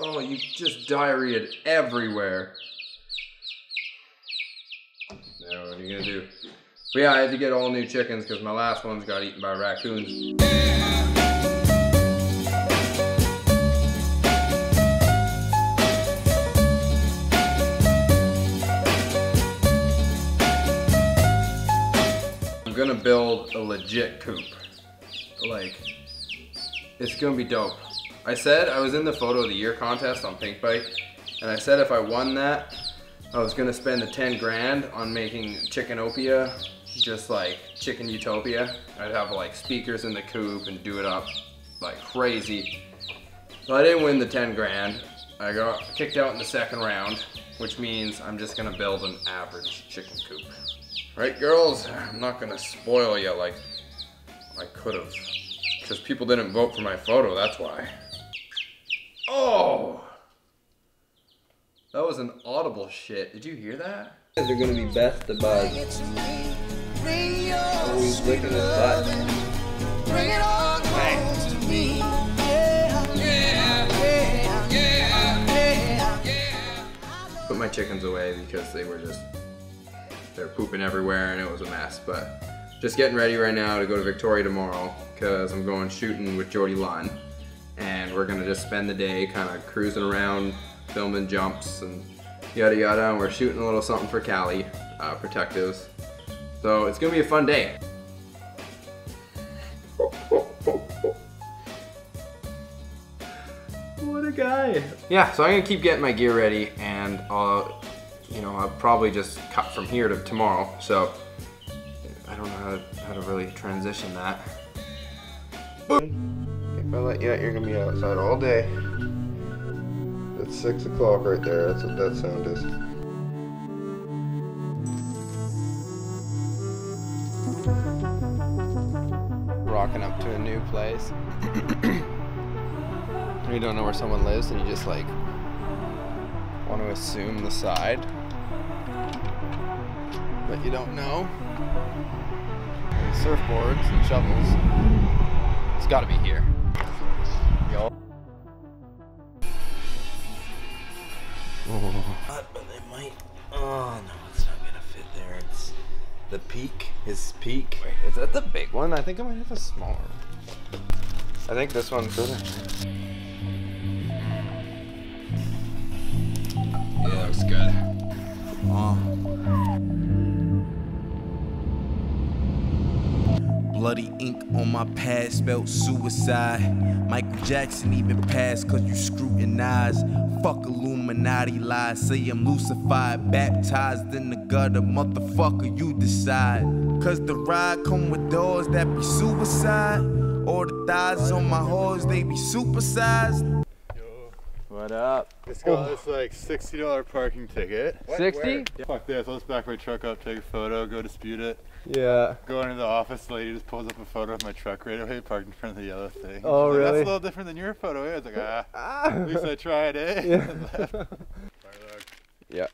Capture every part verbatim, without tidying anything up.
Oh, you just diarrheaed everywhere. Now what are you gonna do? But yeah, I had to get all new chickens because my last ones got eaten by raccoons. I'm gonna build a legit coop. Like, it's gonna be dope. I said I was in the photo of the year contest on Pinkbike, and I said if I won that, I was gonna spend the ten grand on making Chickenopia, just like Chicken Utopia. I'd have like speakers in the coop and do it up like crazy. So I didn't win the ten grand. I got kicked out in the second round, which means I'm just gonna build an average chicken coop. Right, girls? I'm not gonna spoil you like I could've. Because people didn't vote for my photo, that's why. Oh! That was an audible shit. Did you hear that? They're gonna be best to buzz. Oh, he's licking his butt. Bring it all to me. Yeah, yeah, yeah, yeah. Put my chickens away because they were just, they were pooping everywhere and it was a mess. But just getting ready right now to go to Victoria tomorrow because I'm going shooting with Jordie Lunn. And we're gonna just spend the day kind of cruising around, filming jumps and yada yada, and we're shooting a little something for Kali uh, Protectives. So it's gonna be a fun day. What a guy. Yeah, so I'm gonna keep getting my gear ready, and I'll, you know, I'll probably just cut from here to tomorrow. So I don't know how to, how to really transition that. If I let you out, you're gonna be outside all day. It's six o'clock right there, that's what that sound is. Rocking up to a new place. You don't know where someone lives and you just like want to assume the side. But you don't know. And surfboards and shovels. It's gotta be here. Yo. Oh. But they might. Oh no, it's not gonna fit there. It's the peak. His peak. Wait, is that the big one? I think I might have a smaller one. I think this one's good. Yeah, looks good. Oh. Bloody ink on my pad spelled suicide. Michael Jackson even passed cause you scrutinized. Fuck Illuminati lies, say I'm lucified, baptized in the gutter, motherfucker, you decide. Cause the ride come with doors that be suicide, or the thighs on my whores, they be supersized. Yo. What up? It's got oh. this like sixty dollar parking ticket. What? sixty? Yeah. Fuck this, let's back my truck up, take a photo, go dispute it. Yeah. Go into the office, the lady just pulls up a photo of my truck right away, parked in front of the yellow thing. Oh, really? Like, that's a little different than your photo. I was like, ah, at least I tried, eh? Yeah. Yeah.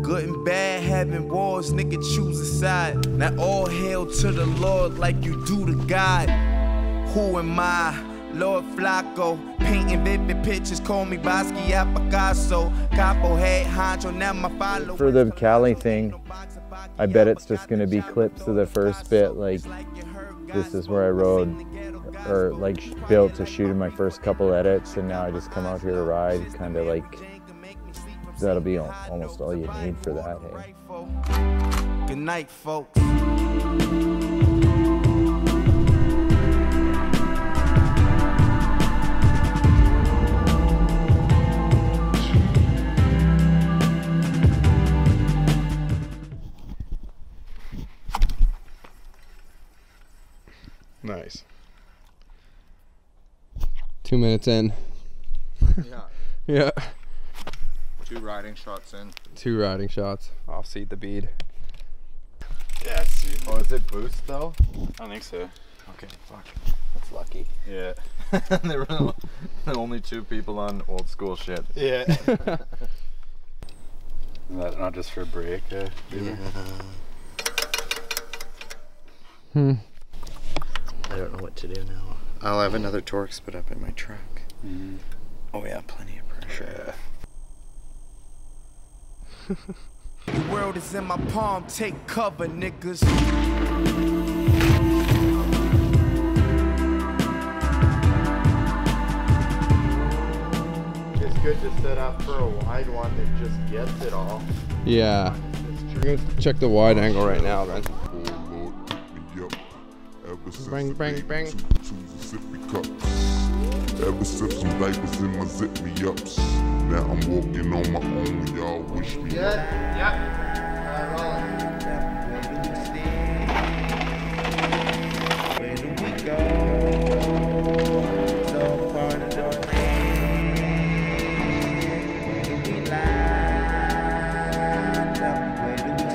Good and bad having wars, nigga, choose a side. Now all hail to the Lord like you do to God. Who am I? Lord Flacco, painting vivid pictures, call me Basquiat, Picasso, Capo, head honcho, now my follow. For the Kali thing, I bet it's just going to be clips of the first bit, like, this is where I rode, or like built to shoot in my first couple edits, and now I just come out here to ride, kind of like, that'll be almost all you need for that, hey? Good night, folks. Nice. Two minutes in. Yeah. Yeah. Two riding shots in. Two riding shots. I'll seat the bead. Yeah, see. Oh, is it boost though? I don't think so. Okay, fuck. That's lucky. Yeah. There were only two people on old school shit. Yeah. That not just for a break, uh, yeah. Hmm. I don't know what to do now. I'll have another torque spit up in my truck. Mm-hmm. Oh yeah, plenty of pressure. Yeah. The world is in my palm, take cover, niggas. It's good to set up for a wide one that just gets it all. Yeah. We're gonna check the wide angle right now, man. Bang, bang, bang. Ever since some diapers in my zip me ups. Now I'm walking on my own, y'all wish me. Good, yep. All right. Where do we go? So far to the land. Where do we line up? Where do we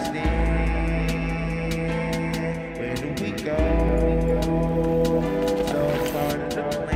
stand? Where do we go? So far to the land.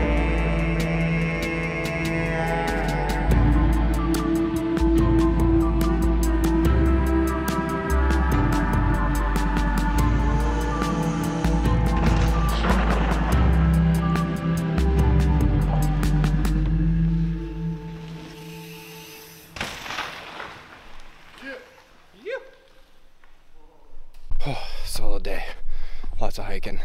Lots of hiking.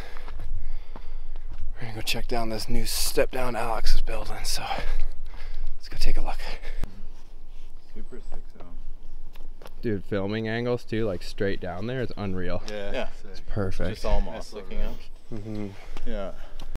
We're gonna go check down this new step down Alex is building, so let's go take a look. Super sick zone. Dude, filming angles too, like straight down there, it's unreal. Yeah, yeah. It's perfect. Just all moss looking up. Mm-hmm. Yeah.